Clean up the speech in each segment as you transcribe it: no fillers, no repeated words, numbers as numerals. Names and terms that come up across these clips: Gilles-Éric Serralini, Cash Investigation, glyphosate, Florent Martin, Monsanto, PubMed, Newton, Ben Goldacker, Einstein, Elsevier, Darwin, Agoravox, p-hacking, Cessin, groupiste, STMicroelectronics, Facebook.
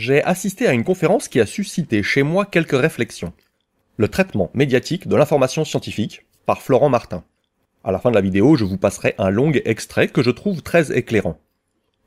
j'ai assisté à une conférence qui a suscité chez moi quelques réflexions. Le traitement médiatique de l'information scientifique, par Florent Martin. À la fin de la vidéo, je vous passerai un long extrait que je trouve très éclairant.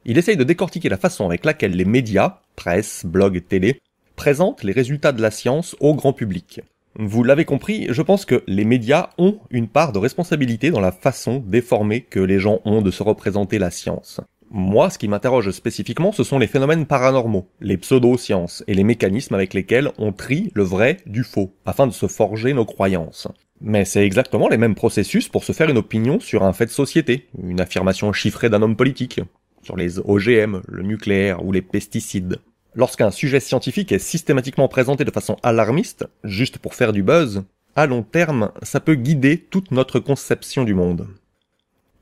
Il essaye de décortiquer la façon avec laquelle les médias, presse, blog, télé, présentent les résultats de la science au grand public. Vous l'avez compris, je pense que les médias ont une part de responsabilité dans la façon déformée que les gens ont de se représenter la science. Moi, ce qui m'interroge spécifiquement, ce sont les phénomènes paranormaux, les pseudo-sciences et les mécanismes avec lesquels on trie le vrai du faux, afin de se forger nos croyances. Mais c'est exactement les mêmes processus pour se faire une opinion sur un fait de société, une affirmation chiffrée d'un homme politique, sur les OGM, le nucléaire ou les pesticides. Lorsqu'un sujet scientifique est systématiquement présenté de façon alarmiste, juste pour faire du buzz, à long terme, ça peut guider toute notre conception du monde.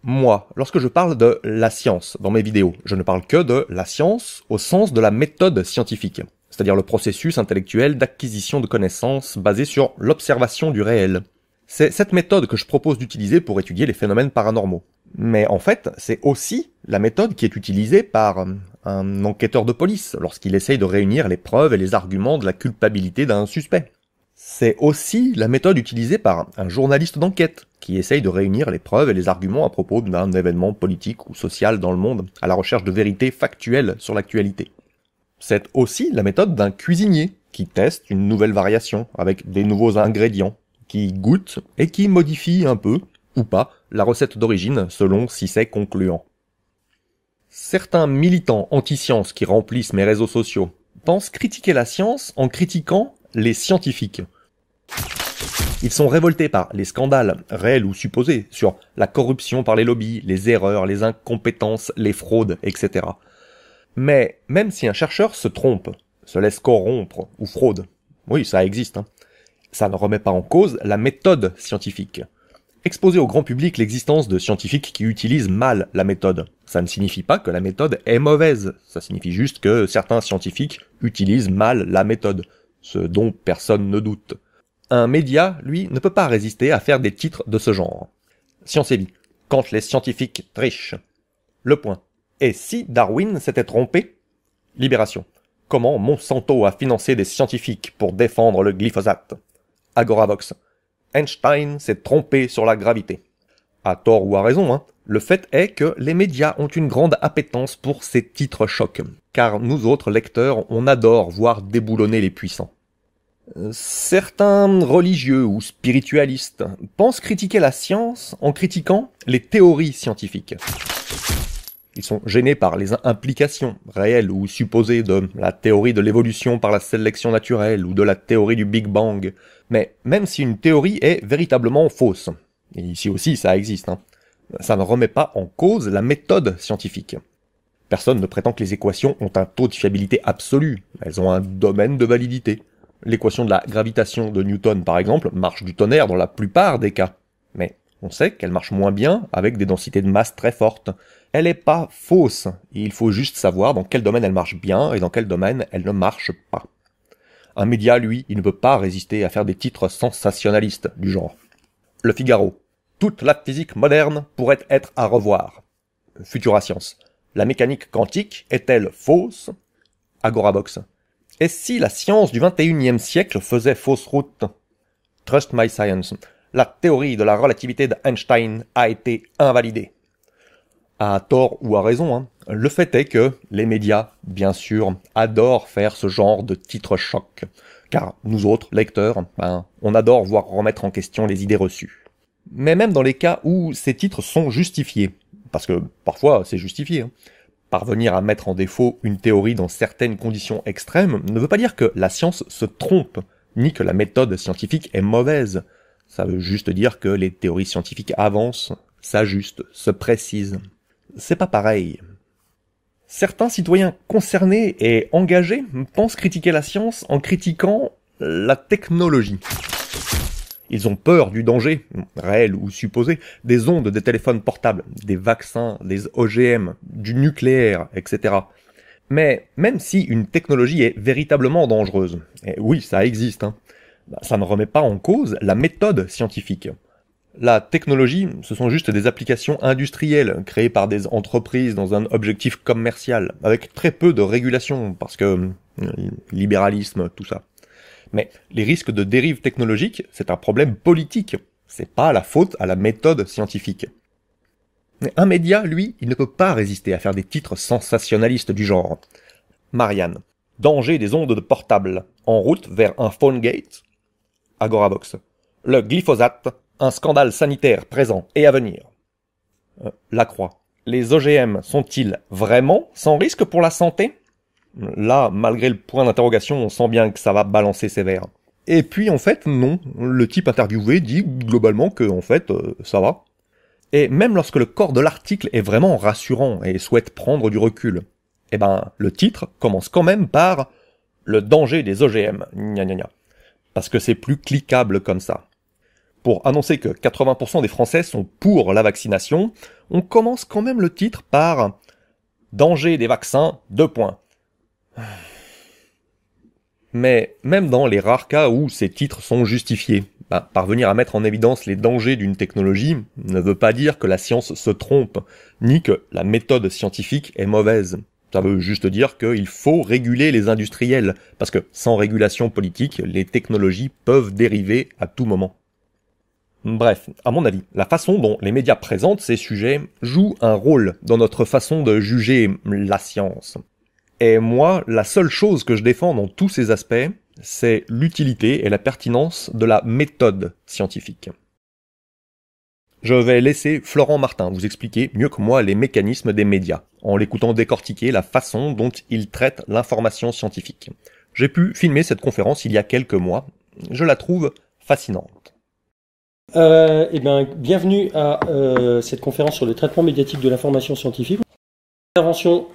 Moi, lorsque je parle de la science dans mes vidéos, je ne parle que de la science au sens de la méthode scientifique, c'est-à-dire le processus intellectuel d'acquisition de connaissances basé sur l'observation du réel. C'est cette méthode que je propose d'utiliser pour étudier les phénomènes paranormaux. Mais en fait, c'est aussi la méthode qui est utilisée par un enquêteur de police lorsqu'il essaye de réunir les preuves et les arguments de la culpabilité d'un suspect. C'est aussi la méthode utilisée par un journaliste d'enquête qui essaye de réunir les preuves et les arguments à propos d'un événement politique ou social dans le monde à la recherche de vérités factuelles sur l'actualité. C'est aussi la méthode d'un cuisinier qui teste une nouvelle variation avec des nouveaux ingrédients, qui goûte et qui modifie un peu, ou pas, la recette d'origine selon si c'est concluant. Certains militants anti-science qui remplissent mes réseaux sociaux pensent critiquer la science en critiquant les scientifiques. Ils sont révoltés par les scandales, réels ou supposés, sur la corruption par les lobbies, les erreurs, les incompétences, les fraudes, etc. Mais même si un chercheur se trompe, se laisse corrompre ou fraude, oui, ça existe, hein, ça ne remet pas en cause la méthode scientifique. Exposer au grand public l'existence de scientifiques qui utilisent mal la méthode, ça ne signifie pas que la méthode est mauvaise, ça signifie juste que certains scientifiques utilisent mal la méthode, ce dont personne ne doute. Un média, lui, ne peut pas résister à faire des titres de ce genre. Science et vie, quand les scientifiques trichent. Le point. Et si Darwin s'était trompé? Libération. Comment Monsanto a financé des scientifiques pour défendre le glyphosate? Agoravox. Einstein s'est trompé sur la gravité. À tort ou à raison, hein. Le fait est que les médias ont une grande appétence pour ces titres chocs, car nous autres lecteurs, on adore voir déboulonner les puissants. Certains religieux ou spiritualistes pensent critiquer la science en critiquant les théories scientifiques. Ils sont gênés par les implications réelles ou supposées de la théorie de l'évolution par la sélection naturelle ou de la théorie du Big Bang. Mais même si une théorie est véritablement fausse, et ici aussi ça existe, hein, ça ne remet pas en cause la méthode scientifique. Personne ne prétend que les équations ont un taux de fiabilité absolu, elles ont un domaine de validité. L'équation de la gravitation de Newton par exemple marche du tonnerre dans la plupart des cas, mais on sait qu'elle marche moins bien avec des densités de masse très fortes. Elle n'est pas fausse, il faut juste savoir dans quel domaine elle marche bien et dans quel domaine elle ne marche pas. Un média, lui, il ne peut pas résister à faire des titres sensationnalistes du genre. Le Figaro. Toute la physique moderne pourrait être à revoir. Futura Science. La mécanique quantique est-elle fausse? Agorabox. Et si la science du 21e siècle faisait fausse route? Trust My Science. La théorie de la relativité d'Einstein a été invalidée. À tort ou à raison, hein. Le fait est que les médias, bien sûr, adorent faire ce genre de titres chocs, car nous autres, lecteurs, ben, on adore voir remettre en question les idées reçues. Mais même dans les cas où ces titres sont justifiés, parce que parfois c'est justifié, hein. Parvenir à mettre en défaut une théorie dans certaines conditions extrêmes ne veut pas dire que la science se trompe, ni que la méthode scientifique est mauvaise. Ça veut juste dire que les théories scientifiques avancent, s'ajustent, se précisent. C'est pas pareil. Certains citoyens concernés et engagés pensent critiquer la science en critiquant la technologie. Ils ont peur du danger, réel ou supposé, des ondes des téléphones portables, des vaccins, des OGM, du nucléaire, etc. Mais même si une technologie est véritablement dangereuse, et oui, ça existe, hein, ça ne remet pas en cause la méthode scientifique. La technologie, ce sont juste des applications industrielles créées par des entreprises dans un objectif commercial, avec très peu de régulation, parce que libéralisme, tout ça. Mais les risques de dérive technologique, c'est un problème politique. C'est pas la faute à la méthode scientifique. Un média, lui, il ne peut pas résister à faire des titres sensationnalistes du genre. Marianne. Danger des ondes de portable. En route vers un phone gate. Agoravox. Le glyphosate. Un scandale sanitaire présent et à venir. La Croix. Les OGM sont-ils vraiment sans risque pour la santé? Là, malgré le point d'interrogation, on sent bien que ça va balancer sévère. Et puis, en fait, non. Le type interviewé dit globalement que, en fait, ça va. Et même lorsque le corps de l'article est vraiment rassurant et souhaite prendre du recul, eh ben, le titre commence quand même par « Le danger des OGM », gna gna gna, parce que c'est plus cliquable comme ça. Pour annoncer que 80% des Français sont pour la vaccination, on commence quand même le titre par « Danger des vaccins, ». Mais même dans les rares cas où ces titres sont justifiés, bah, parvenir à mettre en évidence les dangers d'une technologie ne veut pas dire que la science se trompe, ni que la méthode scientifique est mauvaise. Ça veut juste dire qu'il faut réguler les industriels, parce que sans régulation politique, les technologies peuvent dériver à tout moment. Bref, à mon avis, la façon dont les médias présentent ces sujets joue un rôle dans notre façon de juger la science. Et moi, la seule chose que je défends dans tous ces aspects, c'est l'utilité et la pertinence de la méthode scientifique. Je vais laisser Florent Martin vous expliquer mieux que moi les mécanismes des médias, en l'écoutant décortiquer la façon dont ils traitent l'information scientifique. J'ai pu filmer cette conférence il y a quelques mois. Je la trouve fascinante. Eh bien, bienvenue à cette conférence sur le traitement médiatique de l'information scientifique. Intervention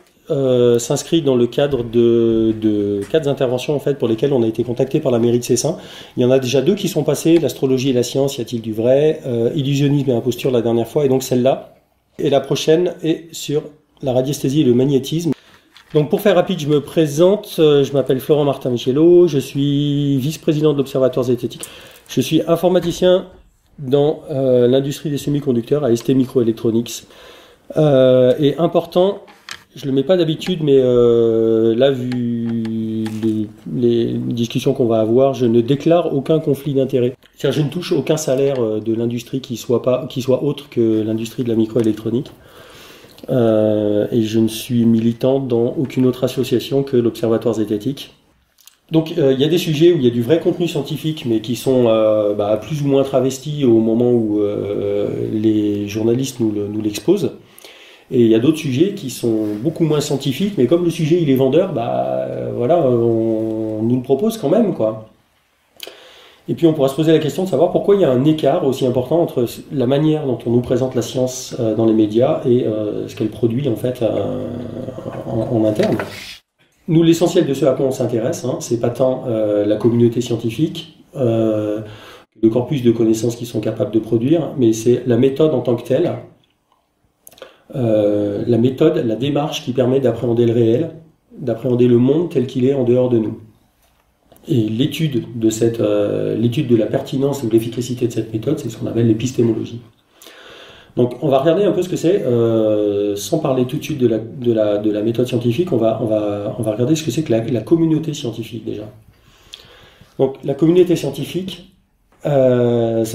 s'inscrit dans le cadre de quatre interventions en fait pour lesquelles on a été contacté par la mairie de Cessin. Il y en a déjà deux qui sont passées, l'astrologie et la science, y a-t-il du vrai, illusionnisme et imposture la dernière fois, et donc celle-là. Et la prochaine est sur la radiesthésie et le magnétisme. Donc pour faire rapide, je me présente, je m'appelle Florent Martin Michelot, je suis vice-président de l'Observatoire zététique, je suis informaticien dans l'industrie des semi-conducteurs à STMicroelectronics. Et important, je le mets pas d'habitude, mais là, vu les discussions qu'on va avoir, je ne déclare aucun conflit d'intérêt. C'est-à-dire, je ne touche aucun salaire de l'industrie qui soit autre que l'industrie de la microélectronique. Et je ne suis militant dans aucune autre association que l'Observatoire zététique. Donc, il y a des sujets où il y a du vrai contenu scientifique, mais qui sont plus ou moins travestis au moment où les journalistes nous l'exposent. Et il y a d'autres sujets qui sont beaucoup moins scientifiques, mais comme le sujet il est vendeur, bah voilà, on nous le propose quand même, quoi. Et puis on pourra se poser la question de savoir pourquoi il y a un écart aussi important entre la manière dont on nous présente la science dans les médias et ce qu'elle produit en fait en interne. Nous, l'essentiel de ce à quoi on s'intéresse, hein, c'est pas tant la communauté scientifique, le corpus de connaissances qu'ils sont capables de produire, mais c'est la méthode en tant que telle. La méthode, la démarche qui permet d'appréhender le réel, d'appréhender le monde tel qu'il est en dehors de nous. Et l'étude de la pertinence ou de l'efficacité de cette méthode, c'est ce qu'on appelle l'épistémologie. Donc on va regarder un peu ce que c'est, sans parler tout de suite de la méthode scientifique, on va regarder ce que c'est que la communauté scientifique déjà. Donc la communauté scientifique, ça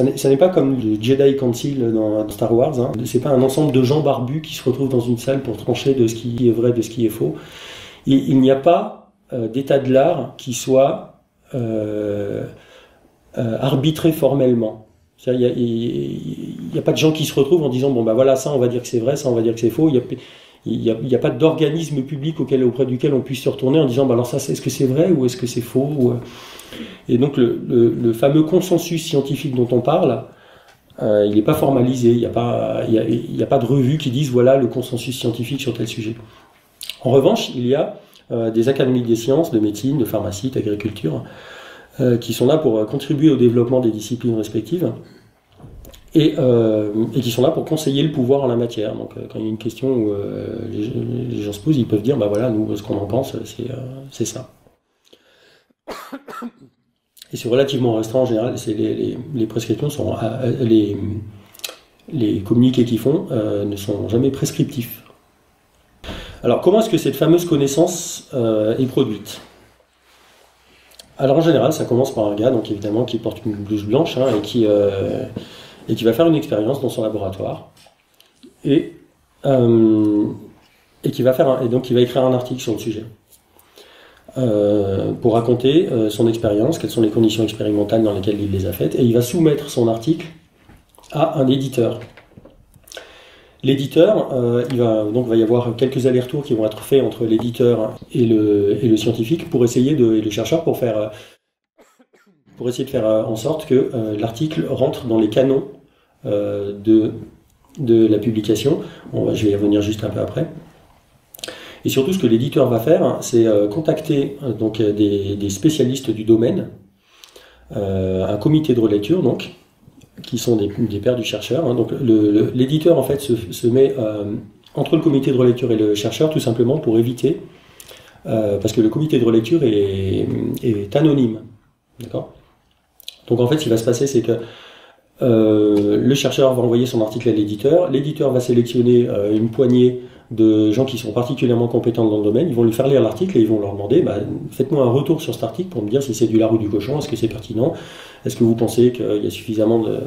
n'est pas comme le Jedi Council dans Star Wars, hein. C'est pas un ensemble de gens barbus qui se retrouvent dans une salle pour trancher de ce qui est vrai, de ce qui est faux. Il n'y a pas d'état de l'art qui soit arbitré formellement. C'est-à-dire, il n'y a pas de gens qui se retrouvent en disant bon bah voilà, ça on va dire que c'est vrai, ça on va dire que c'est faux. Il n'y a pas d'organisme public auprès duquel on puisse se retourner en disant bah alors ça, est-ce que c'est vrai ou est-ce que c'est faux ou... Et donc le fameux consensus scientifique dont on parle, il n'est pas formalisé, il n'y a pas de revue qui dise voilà le consensus scientifique sur tel sujet. En revanche, il y a des académies des sciences, de médecine, de pharmacie, d'agriculture, qui sont là pour contribuer au développement des disciplines respectives. Et qui sont là pour conseiller le pouvoir en la matière. Donc quand il y a une question où les gens se posent, ils peuvent dire bah voilà, nous ce qu'on en pense, c'est ça. et c'est relativement restreint en général. Les prescriptions sont les communiqués qu'ils font ne sont jamais prescriptifs. Alors comment est-ce que cette fameuse connaissance est produite? Alors en général, ça commence par un gars, donc évidemment, qui porte une blouse blanche hein, et qui va faire une expérience dans son laboratoire et donc il va écrire un article sur le sujet pour raconter son expérience, quelles sont les conditions expérimentales dans lesquelles il les a faites, et il va soumettre son article à un éditeur. L'éditeur, il va y avoir quelques allers-retours qui vont être faits entre l'éditeur et le scientifique pour essayer et le chercheur pour essayer de faire en sorte que l'article rentre dans les canons de la publication. Bon, je vais y revenir juste un peu après. Et surtout, ce que l'éditeur va faire, c'est contacter donc des spécialistes du domaine, un comité de relecture donc, qui sont des pairs du chercheur. Hein. Donc l'éditeur en fait se met entre le comité de relecture et le chercheur, tout simplement pour éviter, parce que le comité de relecture est anonyme. D'accord ? Donc en fait, ce qui va se passer, c'est que le chercheur va envoyer son article à l'éditeur, l'éditeur va sélectionner une poignée de gens qui sont particulièrement compétents dans le domaine, ils vont lui faire lire l'article et ils vont leur demander bah, « Faites-moi un retour sur cet article pour me dire si c'est du lard ou du cochon, est-ce que c'est pertinent ? Est-ce que vous pensez que il y a suffisamment de...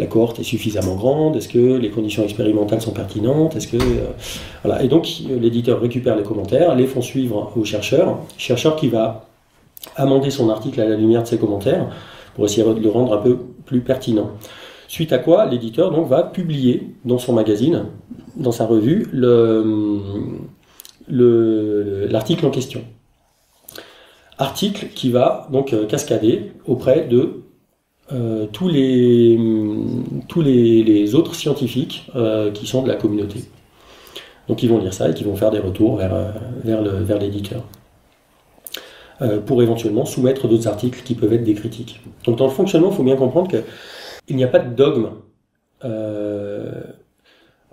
la cohorte est suffisamment grande ? Est-ce que les conditions expérimentales sont pertinentes ? Est-ce que... » Voilà. Et donc l'éditeur récupère les commentaires, les font suivre au chercheur, qui va amender son article à la lumière de ses commentaires pour essayer de le rendre un peu plus pertinent. Suite à quoi, l'éditeur donc va publier dans son magazine, dans sa revue, l'article en question. Article qui va donc cascader auprès de tous les autres scientifiques qui sont de la communauté. Donc ils vont lire ça et qui vont faire des retours vers l'éditeur. Pour éventuellement soumettre d'autres articles qui peuvent être des critiques. Donc dans le fonctionnement, il faut bien comprendre qu'il n'y a pas de dogme.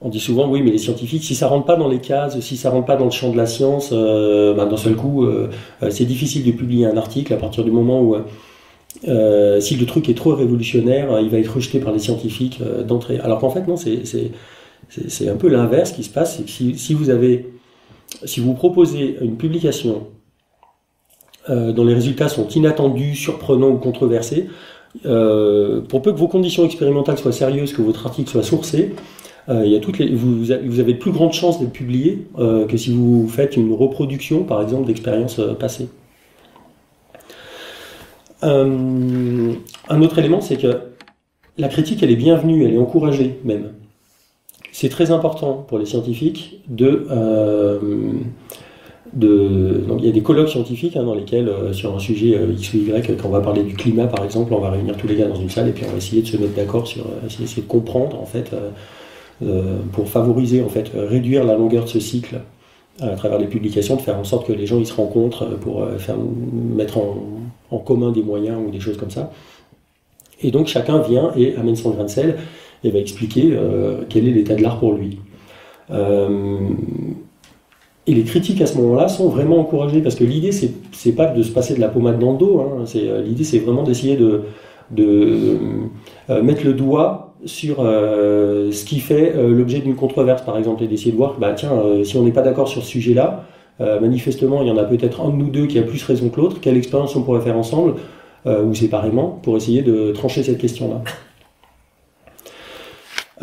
On dit souvent, oui, mais les scientifiques, si ça rentre pas dans les cases, si ça rentre pas dans le champ de la science, d'un seul coup, c'est difficile de publier un article à partir du moment où, si le truc est trop révolutionnaire, il va être rejeté par les scientifiques d'entrée. Alors qu'en fait, non, c'est un peu l'inverse qui se passe. C'est que si vous proposez une publication dont les résultats sont inattendus, surprenants ou controversés, pour peu que vos conditions expérimentales soient sérieuses, que votre article soit sourcé, vous avez de plus grandes chances d'être publié que si vous faites une reproduction, par exemple, d'expériences passées. Un autre élément, c'est que la critique, elle est bienvenue, elle est encouragée même. C'est très important pour les scientifiques de... Donc, il y a des colloques scientifiques hein, dans lesquels, sur un sujet X ou Y, quand on va parler du climat par exemple, on va réunir tous les gars dans une salle et puis on va essayer de se mettre d'accord sur, essayer de comprendre en fait, pour favoriser en fait, réduire la longueur de ce cycle à travers les publications, de faire en sorte que les gens ils se rencontrent pour mettre en commun des moyens ou des choses comme ça. Et donc chacun vient et amène son grain de sel et va expliquer quel est l'état de l'art pour lui. Et les critiques à ce moment-là sont vraiment encouragées, parce que l'idée, c'est pas de se passer de la pommade dans le dos, hein. L'idée, c'est vraiment d'essayer de mettre le doigt sur ce qui fait l'objet d'une controverse, par exemple, et d'essayer de voir, bah tiens, si on n'est pas d'accord sur ce sujet-là, manifestement, il y en a peut-être un de nous deux qui a plus raison que l'autre, quelle expérience on pourrait faire ensemble, ou séparément, pour essayer de trancher cette question-là.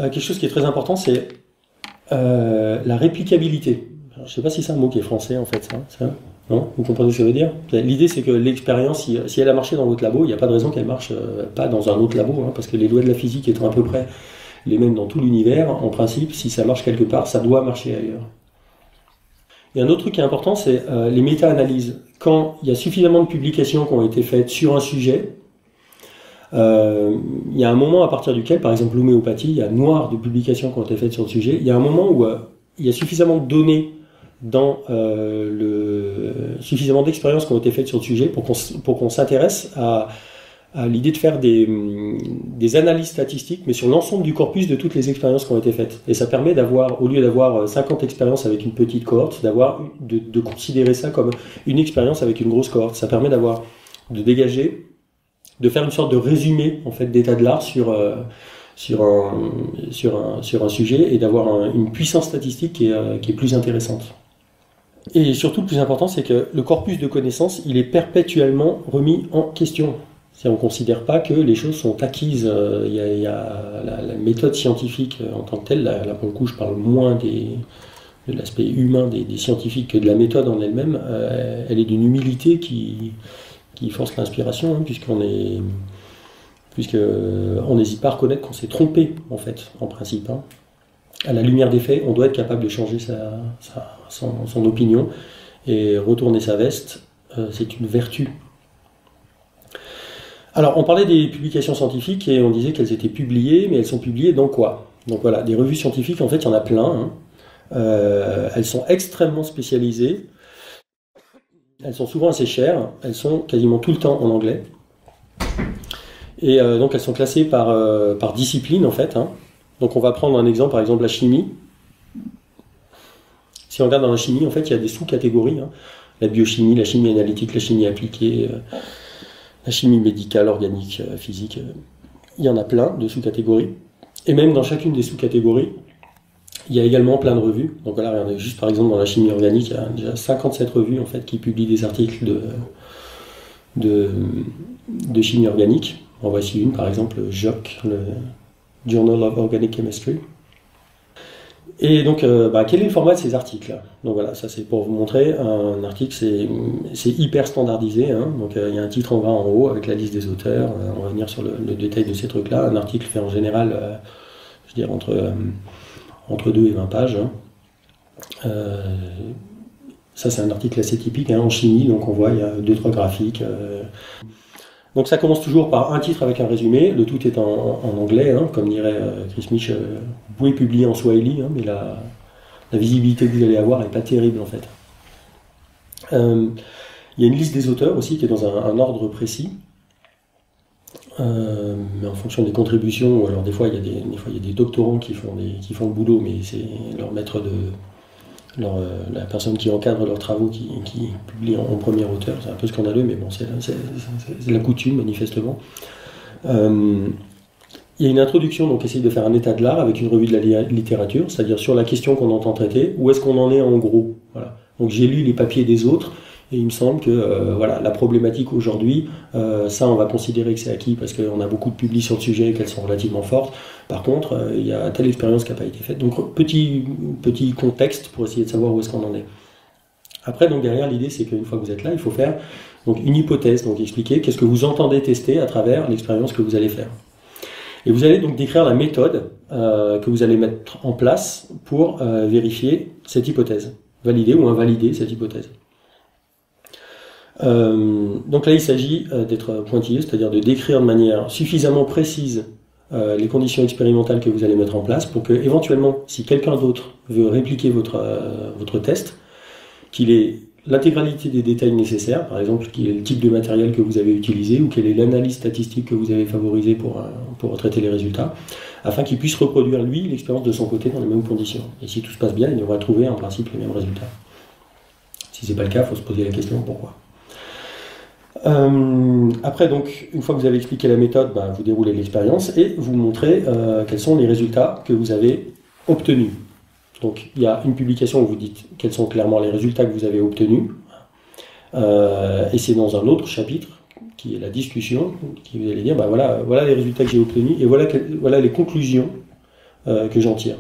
Quelque chose qui est très important, c'est la réplicabilité. Je ne sais pas si c'est un mot qui est français en fait, ça. Non ? Vous comprenez ce que je veux dire ? L'idée c'est que l'expérience, si elle a marché dans votre labo, il n'y a pas de raison qu'elle ne marche pas dans un autre labo, hein, parce que les lois de la physique étant à peu près les mêmes dans tout l'univers, en principe, si ça marche quelque part, ça doit marcher ailleurs. Et un autre truc qui est important, c'est les méta-analyses. Quand il y a suffisamment de publications qui ont été faites sur un sujet, il y a un moment à partir duquel, par exemple l'homéopathie, il y a noir de publications qui ont été faites sur le sujet, il y a un moment où il y a suffisamment de données dans suffisamment d'expériences qui ont été faites sur le sujet pour qu'on s'intéresse à l'idée de faire des analyses statistiques, mais sur l'ensemble du corpus de toutes les expériences qui ont été faites. Et ça permet d'avoir, au lieu d'avoir 50 expériences avec une petite cohorte, de considérer ça comme une expérience avec une grosse cohorte. Ça permet de dégager de faire une sorte de résumé en fait, d'état de l'art sur un sujet et d'avoir une puissance statistique qui est plus intéressante. Et surtout, le plus important, c'est que le corpus de connaissances, il est perpétuellement remis en question. On ne considère pas que les choses sont acquises. Il y a la méthode scientifique en tant que telle, là pour le coup je parle moins de l'aspect humain des scientifiques que de la méthode en elle-même. Elle est d'une humilité qui force l'inspiration, hein, puisqu'on n'hésite pas à reconnaître qu'on s'est trompé en fait, en principe. Hein. À la lumière des faits, on doit être capable de changer son opinion et retourner sa veste, c'est une vertu. Alors, on parlait des publications scientifiques et on disait qu'elles étaient publiées, mais elles sont publiées dans quoi? Donc voilà, des revues scientifiques, en fait, il y en a plein. Hein. Elles sont extrêmement spécialisées, elles sont souvent assez chères, elles sont quasiment tout le temps en anglais. Et donc elles sont classées par discipline, en fait. Hein. Donc on va prendre un exemple, par exemple la chimie. Si on regarde dans la chimie, en fait, il y a des sous-catégories. Hein. La biochimie, la chimie analytique, la chimie appliquée, la chimie médicale, organique, physique. Il y en a plein de sous-catégories. Et même dans chacune des sous-catégories, il y a également plein de revues. Donc voilà, regardez, juste par exemple dans la chimie organique, il y a déjà 57 revues en fait, qui publient des articles de chimie organique. En voici une, par exemple, JOCH, le Journal of Organic Chemistry. Et donc, quel est le format de ces articles? Donc voilà, ça c'est pour vous montrer, un article c'est hyper standardisé, hein. Donc il y a un titre en bas en haut avec la liste des auteurs, on va venir sur le détail de ces trucs-là. Un article fait en général, je dirais, entre 2 et 20 pages. Hein. Ça c'est un article assez typique, hein, en chimie, donc on voit il y a 2-3 graphiques. Donc ça commence toujours par un titre avec un résumé, le tout est en anglais, hein, comme dirait Chris Mich, vous pouvez publier en Swahili, hein, mais la visibilité que vous allez avoir n'est pas terrible en fait. Il y a une liste des auteurs aussi qui est dans un ordre précis, mais en fonction des contributions, alors des fois il y a des doctorants qui font le boulot, mais c'est leur maître la personne qui encadre leurs travaux qui publie en premier auteur, c'est un peu scandaleux, mais bon, c'est la coutume, manifestement. Il y a une introduction, donc essayer de faire un état de l'art avec une revue de la littérature, c'est-à-dire sur la question qu'on entend traiter, où est-ce qu'on en est en gros. Voilà. Donc j'ai lu les papiers des autres, et il me semble que voilà, la problématique aujourd'hui, ça on va considérer que c'est acquis parce qu'on a beaucoup de publications sur le sujet et qu'elles sont relativement fortes. Par contre, il y a telle expérience qui n'a pas été faite. Donc petit contexte pour essayer de savoir où est-ce qu'on en est. Après, donc derrière, l'idée c'est qu'une fois que vous êtes là, il faut faire donc, une hypothèse, donc expliquer qu'est-ce que vous entendez tester à travers l'expérience que vous allez faire. Et vous allez donc décrire la méthode que vous allez mettre en place pour vérifier cette hypothèse, valider ou invalider cette hypothèse. Donc là il s'agit d'être pointilleux, c'est-à-dire de décrire de manière suffisamment précise les conditions expérimentales que vous allez mettre en place pour que éventuellement, si quelqu'un d'autre veut répliquer votre test, qu'il ait l'intégralité des détails nécessaires, par exemple quel est le type de matériel que vous avez utilisé ou quelle est l'analyse statistique que vous avez favorisée pour traiter les résultats, afin qu'il puisse reproduire lui l'expérience de son côté dans les mêmes conditions. Et si tout se passe bien, il devra trouver en principe les mêmes résultats. Si ce n'est pas le cas, il faut se poser la question pourquoi. Après, donc, une fois que vous avez expliqué la méthode, ben, vous déroulez l'expérience et vous montrez quels sont les résultats que vous avez obtenus. Donc, il y a une publication où vous dites quels sont clairement les résultats que vous avez obtenus. Et c'est dans un autre chapitre, qui est la discussion, qui vous allez dire, ben, voilà les résultats que j'ai obtenus et voilà les conclusions que j'en tire.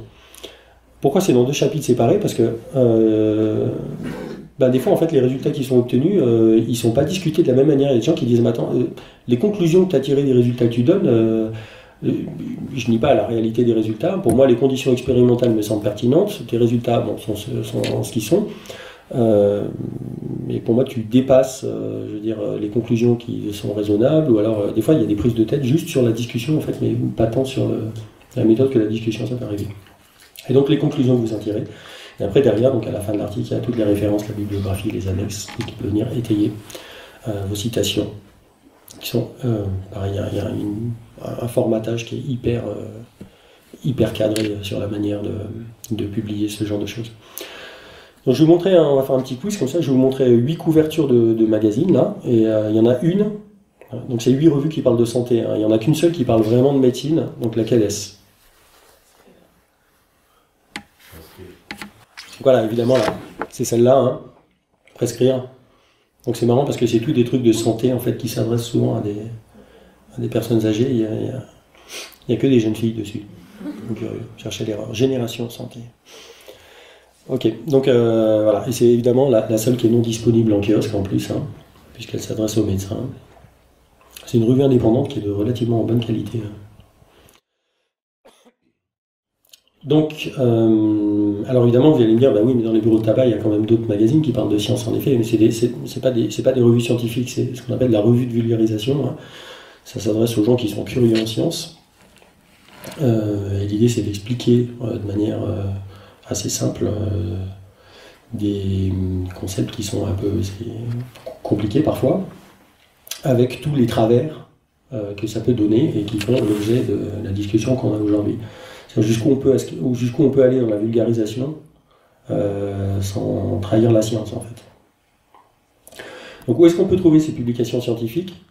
Pourquoi c'est dans deux chapitres séparés? Parce que... des fois, en fait, les résultats qui sont obtenus, ils ne sont pas discutés de la même manière. Il y a des gens qui disent, mais attends, les conclusions que tu as tirées des résultats que tu donnes, je nie pas la réalité des résultats. Pour moi, les conditions expérimentales me semblent pertinentes. Tes résultats bon, sont ce qu'ils sont. Mais pour moi, tu dépasses je veux dire, les conclusions qui sont raisonnables. Ou alors, des fois, il y a des prises de tête juste sur la discussion, en fait, mais pas tant sur la méthode que la discussion, ça peut arriver. Et donc, les conclusions que vous en tirez. Et après, derrière, donc à la fin de l'article, il y a toutes les références, la bibliographie, les annexes, tout qui peut venir étayer vos citations. Qui sont, pareil, il y a un formatage qui est hyper cadré sur la manière de publier ce genre de choses. Donc je vais vous montrer, on va faire un petit quiz comme ça, je vais vous montrer 8 couvertures de magazines, là, et il y en a une Donc c'est 8 revues qui parlent de santé, hein. Il n'y en a qu'une seule qui parle vraiment de médecine, donc la CADES. Voilà, évidemment, c'est celle-là, hein, prescrire. Donc c'est marrant parce que c'est tous des trucs de santé en fait qui s'adressent souvent à des personnes âgées. Il n'y a que des jeunes filles dessus. Donc cherchez l'erreur. Génération santé. Ok, donc voilà. Et c'est évidemment la seule qui est non disponible en kiosque en plus, hein, puisqu'elle s'adresse aux médecins. C'est une revue indépendante qui est de relativement bonne qualité. Hein. Donc, alors évidemment, vous allez me dire, bah oui, mais dans les bureaux de tabac, il y a quand même d'autres magazines qui parlent de science, en effet, mais c'est pas des revues scientifiques, c'est ce qu'on appelle la revue de vulgarisation. Ça s'adresse aux gens qui sont curieux en science. Et l'idée, c'est d'expliquer de manière assez simple des concepts qui sont un peu compliqués parfois, avec tous les travers que ça peut donner et qui font l'objet de la discussion qu'on a aujourd'hui. Jusqu'où on peut aller dans la vulgarisation sans trahir la science, en fait. Donc, où est-ce qu'on peut trouver ces publications scientifiques?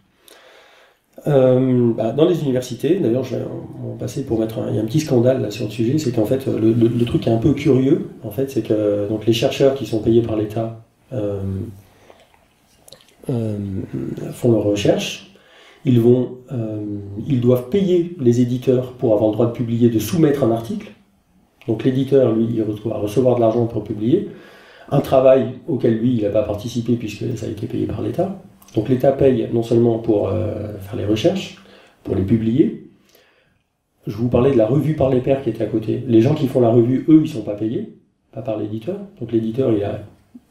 Dans les universités. D'ailleurs, je vais en passer pour mettre il y a un petit scandale là, sur le sujet, c'est qu'en fait, le truc qui est un peu curieux, en fait, c'est que donc, les chercheurs qui sont payés par l'État font leurs recherches. Ils doivent payer les éditeurs pour avoir le droit de publier, de soumettre un article. Donc l'éditeur, lui, il va recevoir de l'argent pour publier. Un travail auquel, lui, il n'a pas participé puisque ça a été payé par l'État. Donc l'État paye non seulement pour faire les recherches, pour les publier. Je vous parlais de la revue par les pairs qui était à côté. Les gens qui font la revue, eux, ils ne sont pas payés, pas par l'éditeur. Donc l'éditeur, il a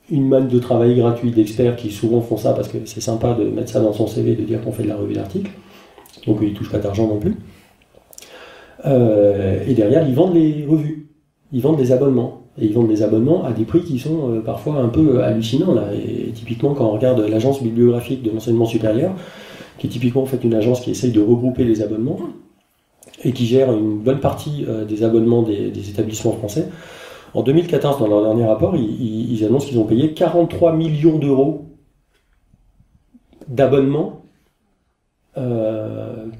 une manne de travail gratuit d'experts qui souvent font ça parce que c'est sympa de mettre ça dans son CV, de dire qu'on fait de la revue d'article. Donc ils ne touchent pas d'argent non plus. Et derrière, ils vendent les revues. Ils vendent des abonnements. Et ils vendent des abonnements à des prix qui sont parfois un peu hallucinants. Là. Et typiquement, quand on regarde l'agence bibliographique de l'enseignement supérieur, qui est typiquement en fait une agence qui essaye de regrouper les abonnements et qui gère une bonne partie des abonnements des établissements français, en 2014, dans leur dernier rapport, ils annoncent qu'ils ont payé 43 millions d'euros d'abonnements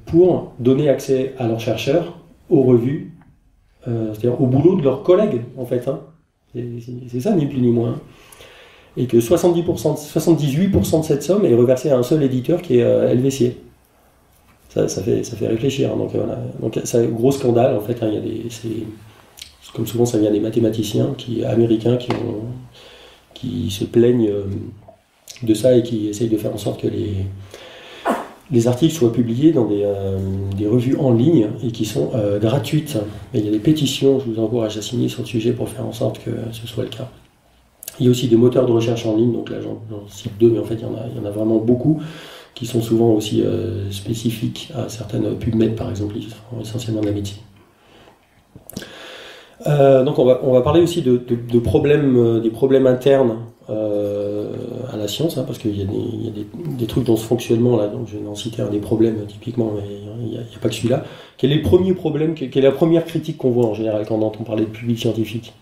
pour donner accès à leurs chercheurs aux revues, c'est-à-dire au boulot de leurs collègues, en fait. Hein. C'est ça, ni plus ni moins. Et que 78% de cette somme est reversée à un seul éditeur qui est Elsevier. Ça fait réfléchir. Hein. Donc, voilà. Donc, c'est un gros scandale, en fait. Hein. Comme souvent, ça vient des mathématiciens américains qui se plaignent de ça et qui essayent de faire en sorte que les articles soient publiés dans des revues en ligne et qui sont gratuites. Mais il y a des pétitions, je vous encourage à signer sur le sujet pour faire en sorte que ce soit le cas. Il y a aussi des moteurs de recherche en ligne, donc là j'en cite deux, mais en fait il y en a vraiment beaucoup qui sont souvent aussi spécifiques à certaines PubMed par exemple, qui sont essentiellement de la médecine. Donc on va parler aussi de problèmes, des problèmes internes à la science, hein, parce qu'il y a des trucs dans ce fonctionnement-là, donc je vais en citer un des problèmes typiquement, mais il n'y a pas que celui-là. Quel est le premier problème, quelle est la première critique qu'on voit en général quand on entend parler de public scientifique?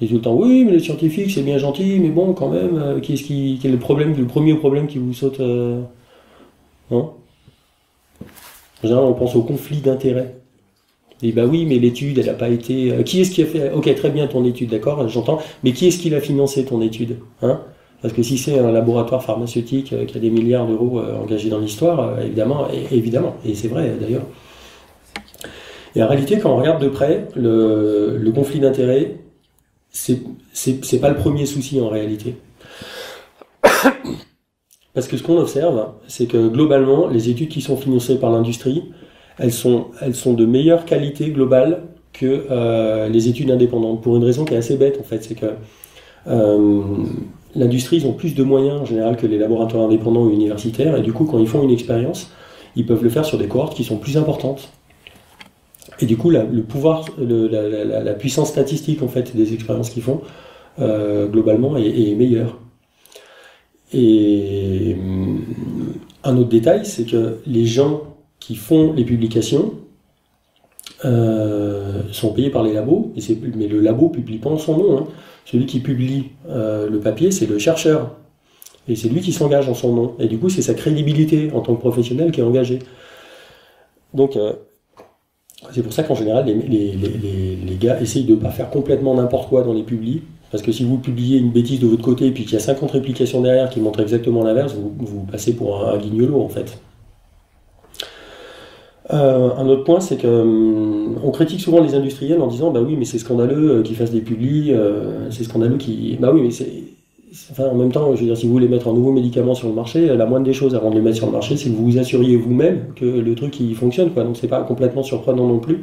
Ils disent tout le temps, oui, mais les scientifiques, c'est bien gentil, mais bon, quand même, quel est le premier problème qui vous saute non? En général, on pense au conflit d'intérêts. Et bah oui, mais l'étude, elle n'a pas été... Qui est-ce qui a fait... Ok, très bien ton étude, d'accord, j'entends. Mais qui est-ce qui l'a financé ton étude, hein? Parce que si c'est un laboratoire pharmaceutique qui a des milliards d'euros engagés dans l'histoire, évidemment, et c'est vrai d'ailleurs. Et en réalité, quand on regarde de près, le conflit d'intérêts, c'est pas le premier souci en réalité. Parce que ce qu'on observe, c'est que globalement, les études qui sont financées par l'industrie, elles sont de meilleure qualité globale que les études indépendantes, pour une raison qui est assez bête en fait, c'est que l'industrie, ils ont plus de moyens en général que les laboratoires indépendants ou universitaires, et du coup quand ils font une expérience, ils peuvent le faire sur des cohortes qui sont plus importantes. Et du coup la puissance statistique en fait des expériences qu'ils font, globalement, est meilleure. Et un autre détail, c'est que les gens qui font les publications sont payés par les labos, mais le labo publie pas en son nom. Hein. Celui qui publie le papier, c'est le chercheur. Et c'est lui qui s'engage en son nom. Et du coup, c'est sa crédibilité en tant que professionnel qui est engagée. Donc, c'est pour ça qu'en général, les gars essayent de ne pas faire complètement n'importe quoi dans les publis. Parce que si vous publiez une bêtise de votre côté et puis qu'il y a 50 réplications derrière qui montrent exactement l'inverse, vous passez pour un guignolo en fait. Un autre point, c'est qu'on critique souvent les industriels en disant « bah oui, mais c'est scandaleux qu'ils fassent des publis, c'est scandaleux qu'ils... » Bah oui, mais c'est... Enfin, en même temps, je veux dire, si vous voulez mettre un nouveau médicament sur le marché, la moindre des choses avant de le mettre sur le marché, c'est que vous vous assuriez vous-même que le truc il fonctionne, quoi. Donc c'est pas complètement surprenant non plus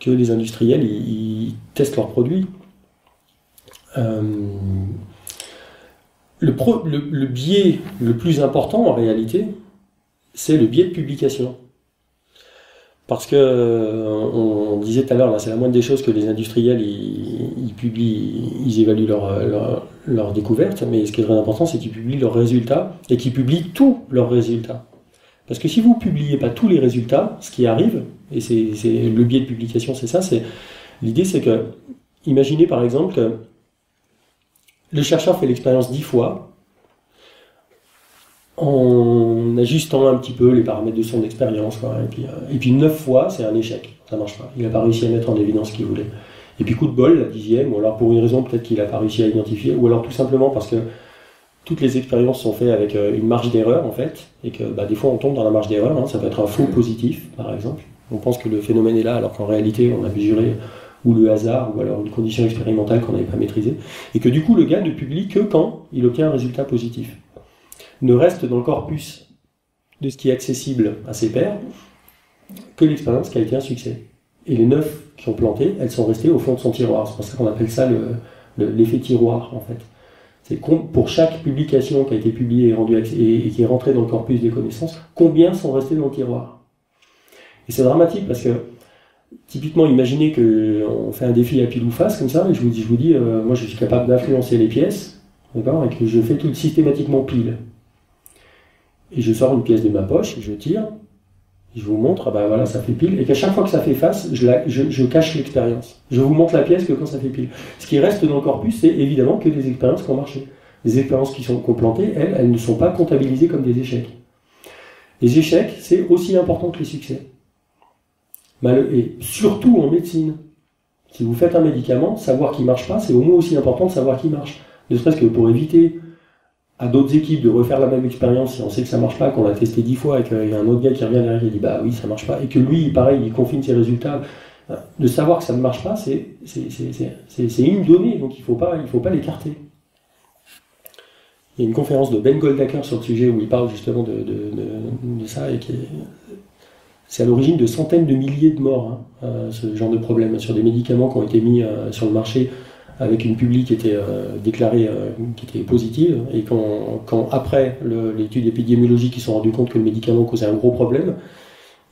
que les industriels ils testent leurs produits. Le biais le plus important en réalité, c'est le biais de publication. Parce que, on disait tout à l'heure, c'est la moindre des choses que les industriels ils publient, ils évaluent leur découverte, mais ce qui est très important, c'est qu'ils publient leurs résultats et qu'ils publient tous leurs résultats. Parce que si vous ne publiez pas tous les résultats, ce qui arrive, et c'est le biais de publication, c'est ça, l'idée c'est que, imaginez par exemple que le chercheur fait l'expérience 10 fois, en ajustant un petit peu les paramètres de son expérience, et puis 9 fois c'est un échec, ça marche pas, il n'a pas réussi à mettre en évidence ce qu'il voulait, et puis coup de bol, la 10e, ou alors pour une raison peut-être qu'il n'a pas réussi à identifier, ou alors tout simplement parce que toutes les expériences sont faites avec une marge d'erreur en fait, et que bah, des fois on tombe dans la marge d'erreur, ça peut être un faux positif par exemple, on pense que le phénomène est là alors qu'en réalité on a mesuré ou le hasard, ou alors une condition expérimentale qu'on n'avait pas maîtrisée, et que du coup le gars ne publie que quand il obtient un résultat positif. Ne reste dans le corpus de ce qui est accessible à ses pairs que l'expérience qui a été un succès. Et les 9 qui ont planté, elles sont restées au fond de son tiroir. C'est pour ça qu'on appelle ça l'effet tiroir, en fait. C'est pour chaque publication qui a été publiée et, qui est rentrée dans le corpus des connaissances, combien sont restées dans le tiroir. Et c'est dramatique parce que, typiquement, imaginez qu'on fait un défi à pile ou face, comme ça, et je vous dis moi je suis capable d'influencer les pièces, d'accord, et que je fais tout systématiquement pile. Et je sors une pièce de ma poche, je tire, je vous montre, ben voilà, ça fait pile, et qu'à chaque fois que ça fait face, je cache l'expérience. Je vous montre la pièce que quand ça fait pile. Ce qui reste dans le corpus, c'est évidemment que des expériences qui ont marché. Les expériences qui ont planté, elles ne sont pas comptabilisées comme des échecs. Les échecs, c'est aussi important que les succès. Et surtout en médecine. Si vous faites un médicament, savoir qu'il ne marche pas, c'est au moins aussi important de savoir qu'il marche. Ne serait-ce que pour éviter à d'autres équipes de refaire la même expérience si on sait que ça marche pas, qu'on l'a testé 10 fois et qu'il y a un autre gars qui revient derrière et qui dit bah oui ça marche pas, et que lui pareil il confine ses résultats, de savoir que ça ne marche pas c'est une donnée, donc il faut pas l'écarter. Il y a une conférence de Ben Goldacker sur le sujet où il parle justement de ça, et c'est à l'origine de centaines de milliers de morts, ce genre de problème, sur des médicaments qui ont été mis sur le marché avec une publi qui était déclarée, qui était positive, et quand après l'étude épidémiologique, ils se sont rendus compte que le médicament causait un gros problème,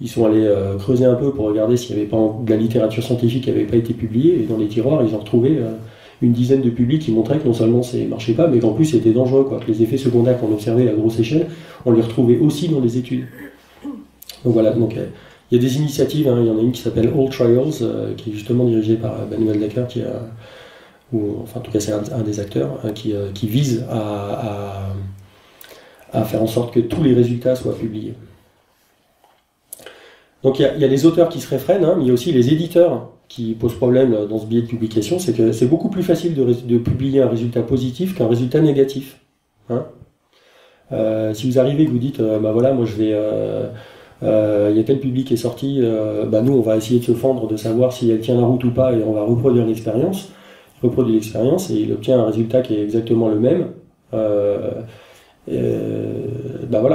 ils sont allés creuser un peu pour regarder s'il n'y avait pas de la littérature scientifique qui n'avait pas été publiée, et dans les tiroirs, ils ont retrouvé une dizaine de publis qui montraient que non seulement ça ne marchait pas, mais qu'en plus c'était dangereux, quoi, que les effets secondaires qu'on observait à grosse échelle, on les retrouvait aussi dans les études. Donc voilà, donc... il y a des initiatives, il y en a une qui s'appelle All Trials, qui est justement dirigée par Ben Goldacker, qui a... enfin en tout cas c'est un des acteurs, hein, qui vise à faire en sorte que tous les résultats soient publiés. Donc il y a les auteurs qui se réfrènent, mais il y a aussi les éditeurs qui posent problème dans ce biais de publication, c'est que c'est beaucoup plus facile de publier un résultat positif qu'un résultat négatif. Si vous arrivez et que vous dites bah voilà, moi je vais... il y a tel public qui est sorti, nous on va essayer de se fendre, de savoir si elle tient la route ou pas, et on va reproduire l'expérience. Et il obtient un résultat qui est exactement le même. Voilà,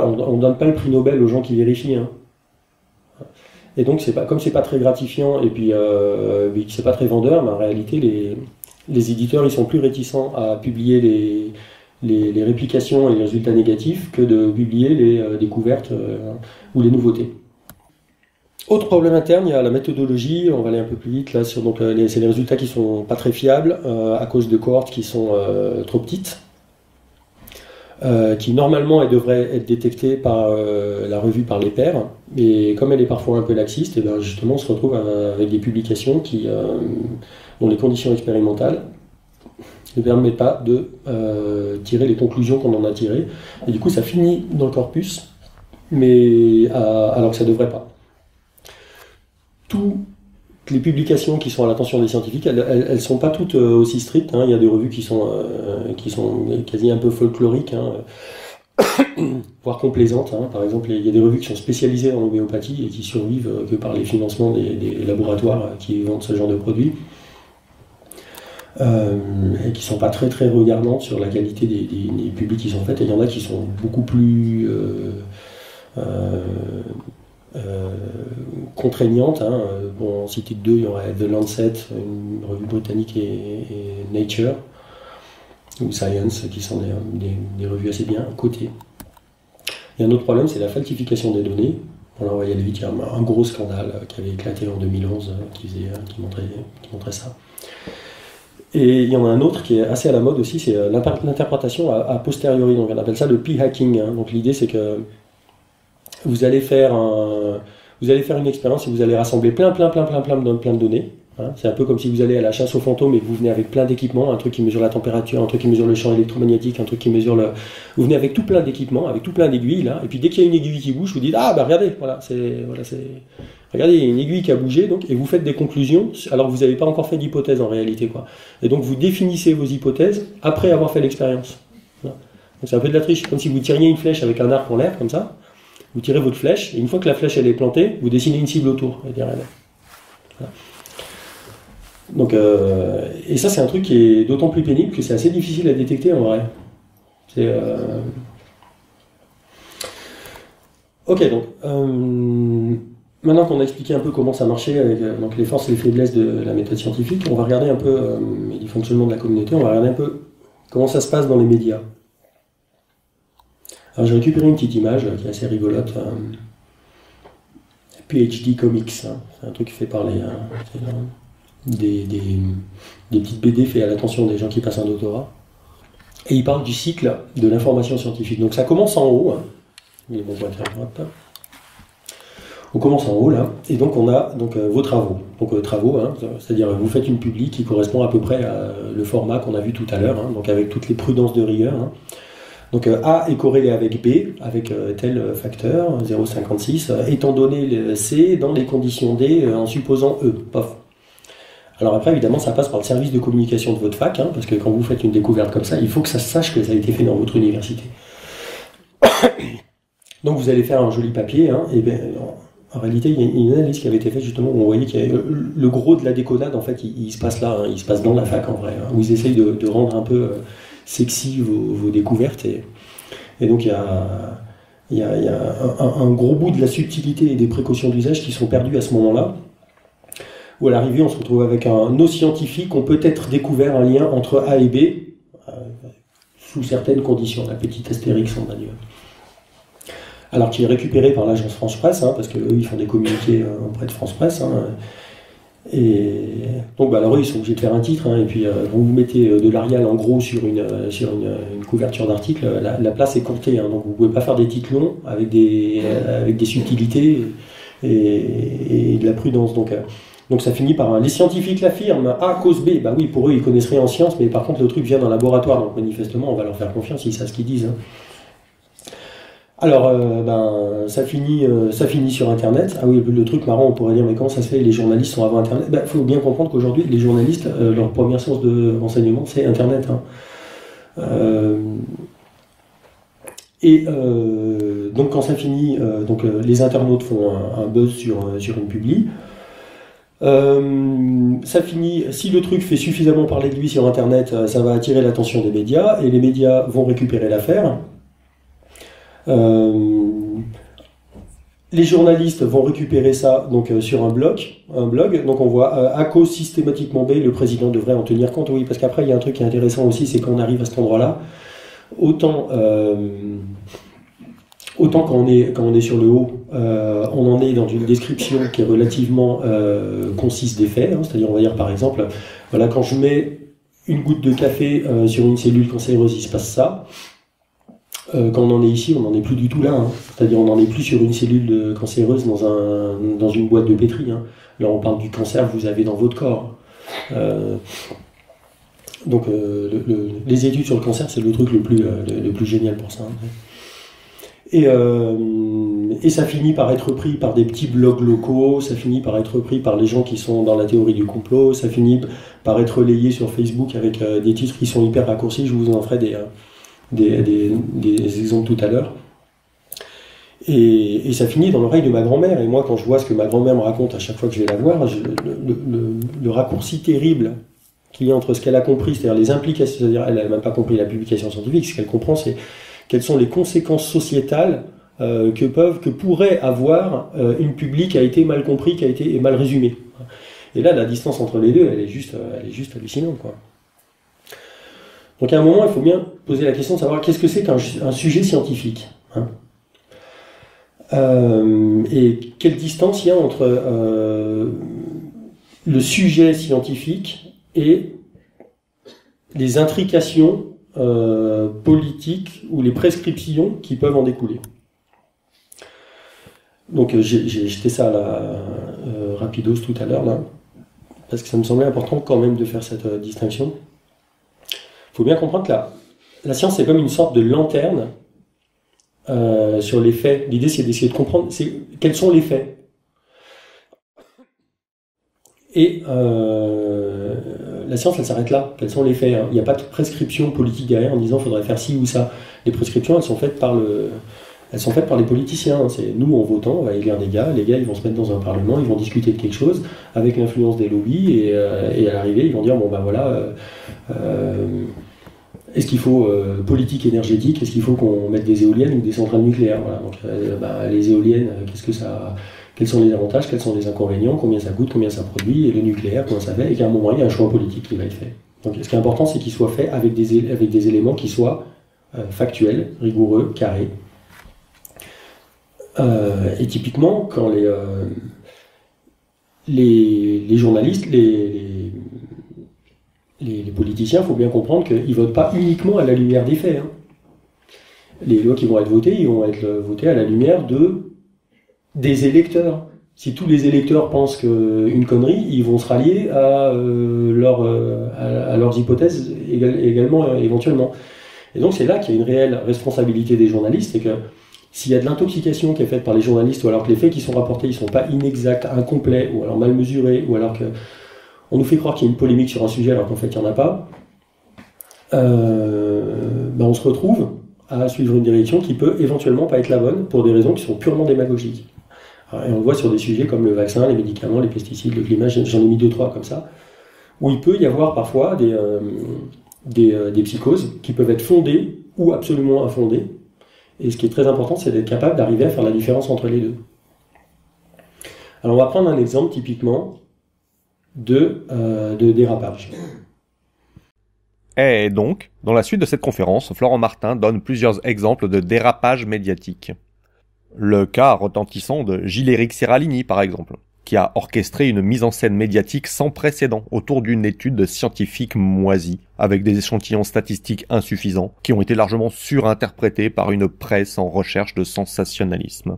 on donne pas le prix Nobel aux gens qui vérifient. Et donc comme c'est pas très gratifiant et puis c'est pas très vendeur, en réalité les éditeurs ils sont plus réticents à publier les réplications et les résultats négatifs que de publier les découvertes ou les nouveautés. Autre problème interne, il y a la méthodologie, on va aller un peu plus vite là, c'est les résultats qui sont pas très fiables à cause de cohortes qui sont trop petites, qui normalement devraient être détectées par la revue par les pairs, mais comme elle est parfois un peu laxiste, et bien justement on se retrouve avec des publications dont les conditions expérimentales ne permet pas de tirer les conclusions qu'on en a tirées. Et du coup, ça finit dans le corpus, mais alors que ça ne devrait pas. Toutes les publications qui sont à l'attention des scientifiques, elles ne sont pas toutes aussi strictes. Hein. Il y a des revues qui sont quasi un peu folkloriques, hein, voire complaisantes. Hein. Par exemple, il y a des revues qui sont spécialisées en homéopathie et qui survivent que par les financements des laboratoires qui vendent ce genre de produits. Et qui ne sont pas très regardants sur la qualité des publics qui sont faits, et il y en a qui sont beaucoup plus contraignantes. Hein. Bon, en cité 2, il y aurait The Lancet, une revue britannique, et Nature, ou Science, qui sont des revues assez bien cotées. Il y a un autre problème, c'est la falsification des données. Alors, il y a un gros scandale qui avait éclaté en 2011, qui montrait ça. Et il y en a un autre qui est assez à la mode aussi, c'est l'interprétation a posteriori, donc on appelle ça le p-hacking. Hein. Donc l'idée c'est que vous allez faire une expérience et vous allez rassembler plein de données. Hein. C'est un peu comme si vous allez à la chasse aux fantômes et que vous venez avec plein d'équipements, un truc qui mesure la température, un truc qui mesure le champ électromagnétique, un truc qui mesure le... Vous venez avec tout plein d'équipements, avec tout plein d'aiguilles, hein. Et puis dès qu'il y a une aiguille qui bouge, vous dites « Ah bah regardez, regardez, il y a une aiguille qui a bougé, donc, et vous faites des conclusions, alors que vous n'avez pas encore fait d'hypothèse en réalité. » Et donc vous définissez vos hypothèses après avoir fait l'expérience. Voilà. Donc c'est un peu de la triche, comme si vous tiriez une flèche avec un arc en l'air, comme ça, vous tirez votre flèche, et une fois que la flèche elle est plantée, vous dessinez une cible autour. Donc, et ça c'est un truc qui est d'autant plus pénible que c'est assez difficile à détecter en vrai. Ok, donc maintenant qu'on a expliqué un peu comment ça marchait avec donc les forces et les faiblesses de la méthode scientifique, on va regarder un peu les fonctionnements de la communauté, on va regarder un peu comment ça se passe dans les médias. Alors j'ai récupéré une petite image qui est assez rigolote. PhD Comics, hein, c'est un truc qui fait parler. Hein, des petites BD faites à l'attention des gens qui passent un doctorat. Et il parle du cycle de l'information scientifique. Donc ça commence en haut. Hein. On commence en haut là. Et donc on a vos travaux. Donc travaux, hein, c'est-à-dire vous faites une publi qui correspond à peu près à le format qu'on a vu tout à l'heure, hein, donc avec toutes les prudences de rigueur. Hein. Donc A est corrélé avec B, avec tel facteur, 0,56, étant donné le C dans les conditions D, en supposant E. Pof. Alors après, évidemment, ça passe par le service de communication de votre fac, hein, parce que quand vous faites une découverte comme ça, il faut que ça se sache que ça a été fait dans votre université. Donc vous allez faire un joli papier, hein, et bien, en réalité, il y a une analyse qui avait été faite justement où on voyait qu'il y a le gros de la décodade, en fait, il se passe là, hein, il se passe dans la fac en vrai, hein, où ils essayent de rendre un peu sexy vos découvertes, et donc il y a un gros bout de la subtilité et des précautions d'usage qui sont perdues à ce moment-là. Où à l'arrivée, on se retrouve avec nos scientifiques ont peut-être découvert un lien entre A et B, sous certaines conditions, la petite astérix en manuel. Alors qui est récupéré par l'agence France Presse, hein, parce qu'eux, ils font des communiqués auprès de France Presse. Hein, et donc, bah, alors eux, ils sont obligés de faire un titre, hein, et puis vous mettez de l'arial en gros sur une couverture d'article, la place est comptée, hein, donc vous ne pouvez pas faire des titres longs avec des subtilités et de la prudence. Donc ça finit par les scientifiques l'affirment, A cause B. Bah oui, pour eux, ils connaissent rien en science, mais par contre, le truc vient d'un laboratoire, donc manifestement, on va leur faire confiance, ils savent ce qu'ils disent. Hein. Alors, ça finit sur Internet. Ah oui, le truc marrant, on pourrait dire, mais comment ça se fait, les journalistes sont avant Internet? Bah, faut bien comprendre qu'aujourd'hui, les journalistes, leur première source de renseignement, c'est Internet. Hein. Donc, quand ça finit, les internautes font un buzz sur une publi. Ça finit, si le truc fait suffisamment parler de lui sur Internet, ça va attirer l'attention des médias, et les médias vont récupérer l'affaire. Les journalistes vont récupérer ça sur un blog. Donc on voit à cause systématiquement B, le président devrait en tenir compte. Oui, parce qu'après il y a un truc qui est intéressant aussi, c'est qu'on arrive à cet endroit-là. Autant quand on est sur le haut, on en est dans une description qui est relativement concise des faits, hein, c'est-à-dire on va dire par exemple, voilà, quand je mets une goutte de café sur une cellule cancéreuse, il se passe ça. Quand on en est ici, on n'en est plus du tout là, hein, c'est-à-dire on n'en est plus sur une cellule cancéreuse dans une boîte de pétri. Hein. Là on parle du cancer que vous avez dans votre corps. Donc les études sur le cancer, c'est le truc le plus génial pour ça. Et ça finit par être pris par des petits blogs locaux, ça finit par être pris par les gens qui sont dans la théorie du complot, ça finit par être relayé sur Facebook avec des titres qui sont hyper raccourcis, je vous en ferai des exemples tout à l'heure. Et ça finit dans l'oreille de ma grand-mère, et moi quand je vois ce que ma grand-mère me raconte à chaque fois que je vais la voir, le raccourci terrible qu'il y a entre ce qu'elle a compris, c'est-à-dire les implications, c'est-à-dire elle n'a même pas compris la publication scientifique, ce qu'elle comprend c'est quelles sont les conséquences sociétales que pourrait avoir une publique qui a été mal compris, qui a été mal résumée. Et là, la distance entre les deux, elle est juste hallucinante, quoi. Donc à un moment, il faut bien poser la question de savoir qu'est-ce que c'est qu'un sujet scientifique, hein. Et quelle distance il y a entre le sujet scientifique et les intrications politiques ou les prescriptions qui peuvent en découler. Donc j'ai jeté ça à la rapidos tout à l'heure, parce que ça me semblait important quand même de faire cette distinction. Il faut bien comprendre que la science c'est comme une sorte de lanterne sur les faits. L'idée c'est d'essayer de comprendre quels sont les faits. Et la science, elle s'arrête là. Quels sont les faits, hein. Il n'y a pas de prescription politique derrière en disant « faudrait faire ci ou ça ». Les prescriptions, elles sont faites par les politiciens. Hein. C'est nous, en votant, on va élire des gars. Les gars, ils vont se mettre dans un parlement, ils vont discuter de quelque chose avec l'influence des lobbies. Et à l'arrivée, ils vont dire « bon ben voilà, est-ce qu'il faut politique énergétique? Est-ce qu'il faut qu'on mette des éoliennes ou des centrales nucléaires ?» Voilà. Donc, ben, les éoliennes, qu'est-ce que ça... Quels sont les avantages, quels sont les inconvénients, combien ça coûte, combien ça produit, et le nucléaire, combien ça fait, et qu'à un moment, il y a un choix politique qui va être fait. Donc ce qui est important, c'est qu'il soit fait avec des éléments qui soient factuels, rigoureux, carrés. Et typiquement, quand les journalistes, les politiciens, il faut bien comprendre qu'ils ne votent pas uniquement à la lumière des faits, hein. Les lois qui vont être votées, ils vont être votées à la lumière des électeurs. Si tous les électeurs pensent qu'une connerie, ils vont se rallier à leurs hypothèses également, éventuellement. Et donc c'est là qu'il y a une réelle responsabilité des journalistes, c'est que s'il y a de l'intoxication qui est faite par les journalistes, ou alors que les faits qui sont rapportés, ils sont pas inexacts, incomplets, ou alors mal mesurés, ou alors qu'on nous fait croire qu'il y a une polémique sur un sujet alors qu'en fait il n'y en a pas, ben on se retrouve à suivre une direction qui peut éventuellement pas être la bonne pour des raisons qui sont purement démagogiques. Et on le voit sur des sujets comme le vaccin, les médicaments, les pesticides, le climat, j'en ai mis 2-3 comme ça, où il peut y avoir parfois des psychoses qui peuvent être fondées ou absolument infondées. Et ce qui est très important, c'est d'être capable d'arriver à faire la différence entre les deux. Alors on va prendre un exemple typiquement de dérapage. Et donc, dans la suite de cette conférence, Florent Martin donne plusieurs exemples de dérapage médiatique. Le cas retentissant de Gilles-Éric Serralini, par exemple, qui a orchestré une mise en scène médiatique sans précédent autour d'une étude scientifique moisie, avec des échantillons statistiques insuffisants, qui ont été largement surinterprétés par une presse en recherche de sensationnalisme.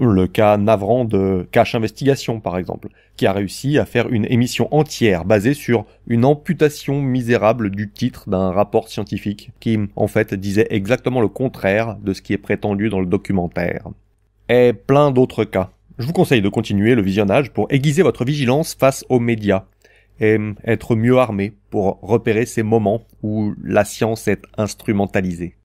Le cas navrant de Cash Investigation, par exemple, qui a réussi à faire une émission entière basée sur une amputation misérable du titre d'un rapport scientifique, qui, en fait, disait exactement le contraire de ce qui est prétendu dans le documentaire. Et plein d'autres cas. Je vous conseille de continuer le visionnage pour aiguiser votre vigilance face aux médias, et être mieux armé pour repérer ces moments où la science est instrumentalisée.